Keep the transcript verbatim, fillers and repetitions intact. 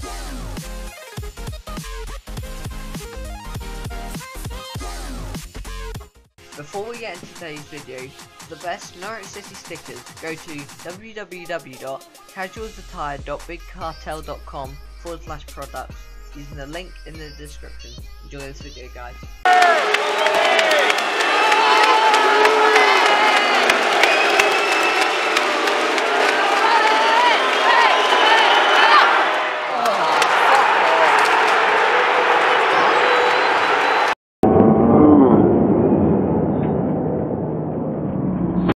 go. Before we get into today's video, for the best Norwich City stickers, go to w w w dot casuals attire dot big cartel dot com forward slash products using the link in the description. Enjoy this video, guys.